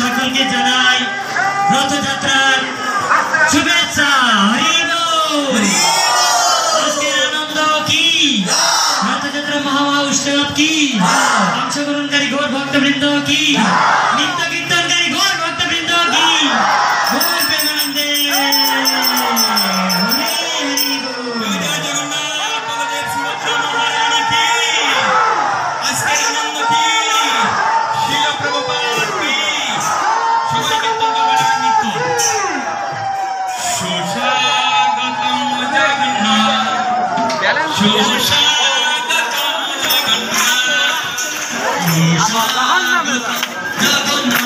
সকলকে জানাই রথযাত্রার শুভেচ্ছা। আজকের আনন্দ কি, রথযাত্রা মহা উৎসব কি, অংশগ্রহণকারী গৌর ভক্তবৃন্দ কি, নিত্য কীর্তনকারী গৌর ভক্তবৃন্দ কি, Jagannatha, Jagannatha, Jagannatha.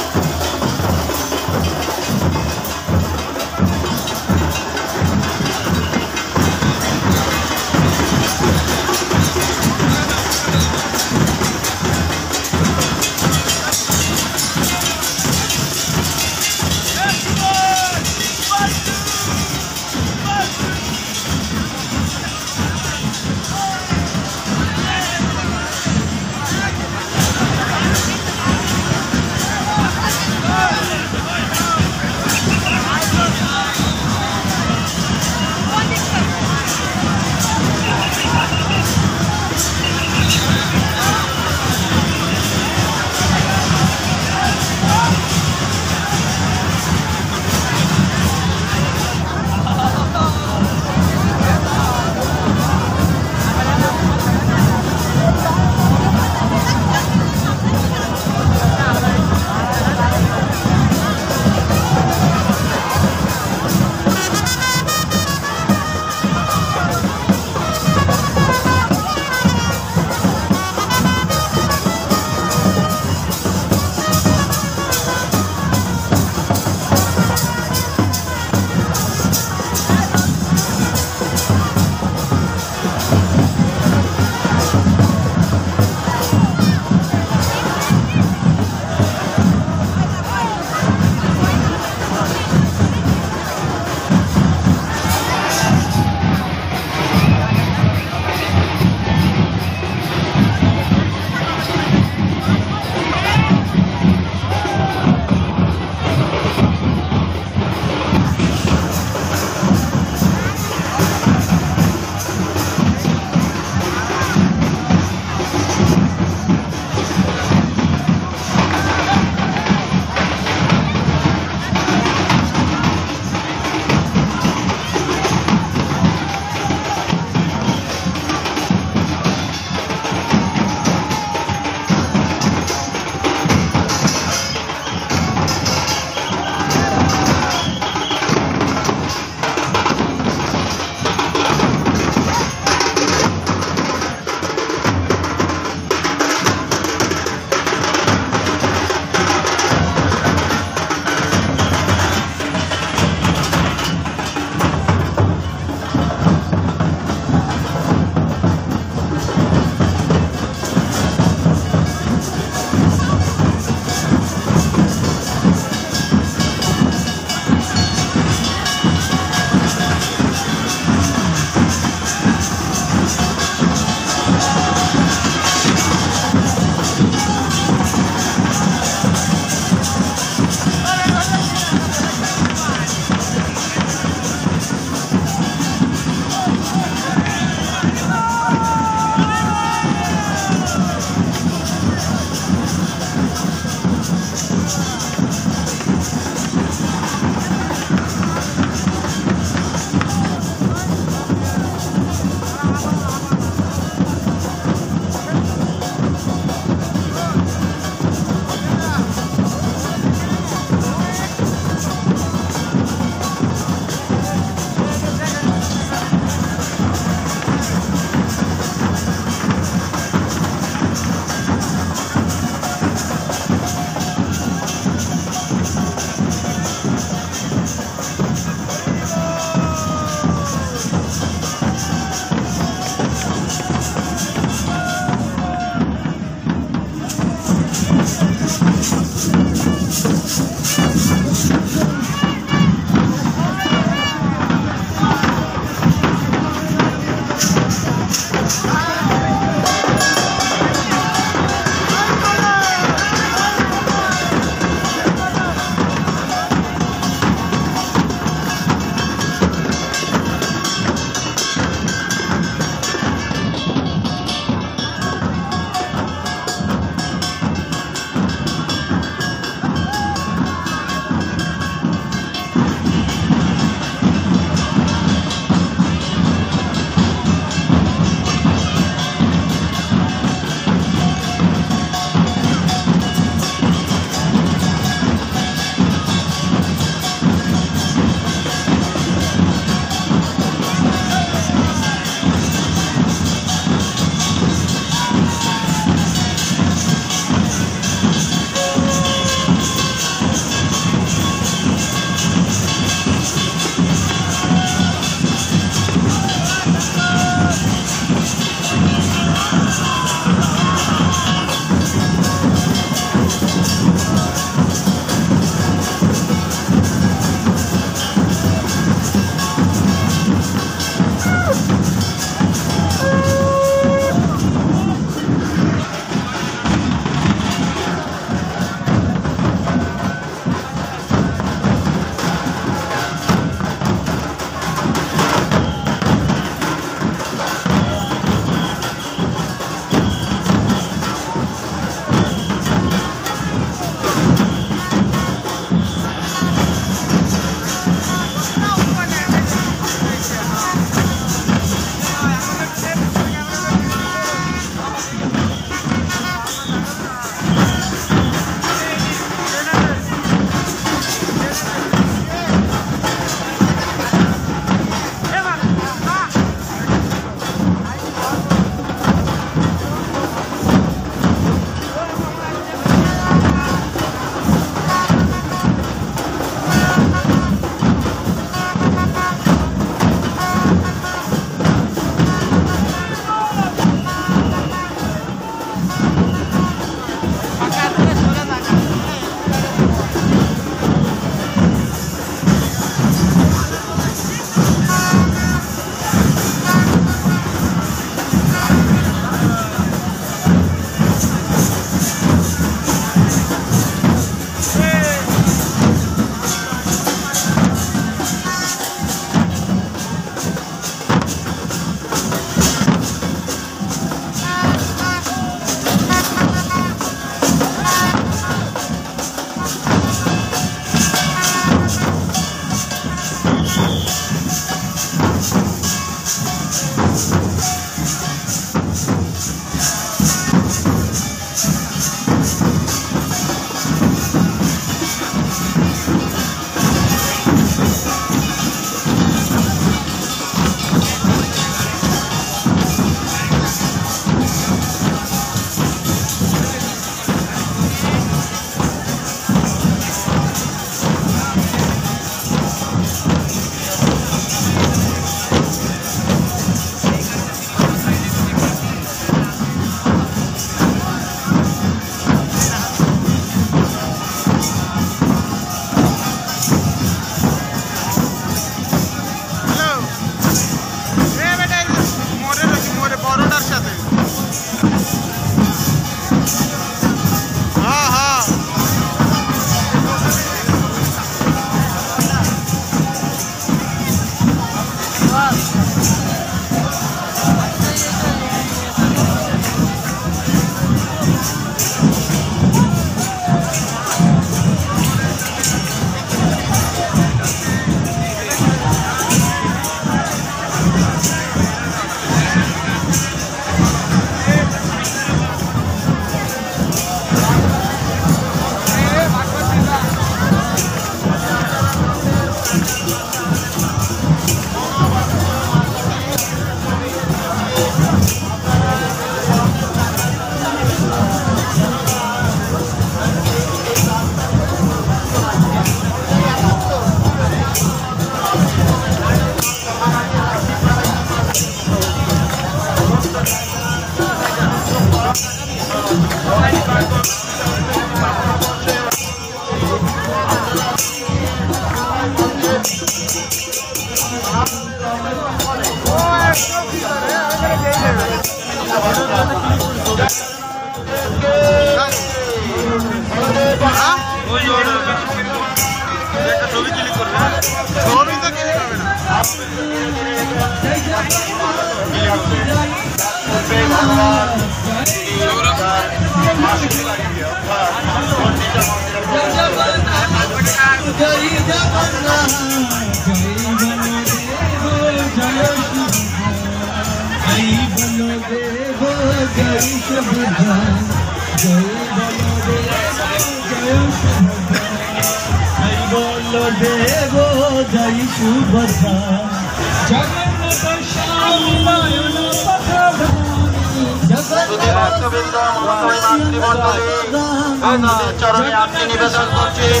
চরণে আপনি নিবেদন করছেন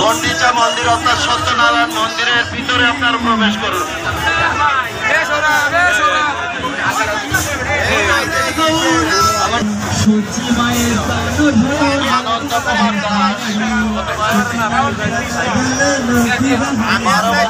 গন্ডিচা মন্দির অর্থাৎ সত্যনারায়ণ মন্দিরের ভিতরে আপনারা প্রবেশ করুন। আনন্দ কুমার দাস